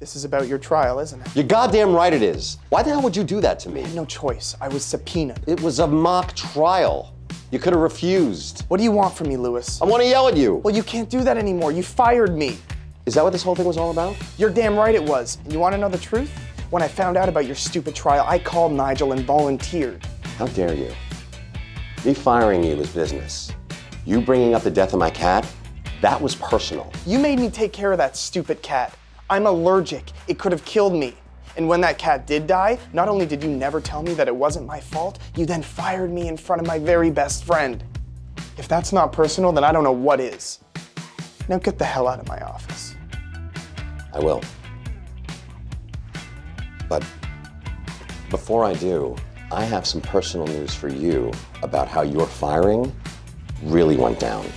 This is about your trial, isn't it? You're goddamn right it is. Why the hell would you do that to me? I had no choice. I was subpoenaed. It was a mock trial. You could have refused. What do you want from me, Louis? I want to yell at you. Well, you can't do that anymore. You fired me. Is that what this whole thing was all about? You're damn right it was. And you want to know the truth? When I found out about your stupid trial, I called Nigel and volunteered. How dare you? Me firing you was business. You bringing up the death of my cat, that was personal. You made me take care of that stupid cat. I'm allergic. It could have killed me. And when that cat did die, not only did you never tell me that it wasn't my fault, you then fired me in front of my very best friend. If that's not personal, then I don't know what is. Now get the hell out of my office. I will. But before I do, I have some personal news for you about how your firing really went down.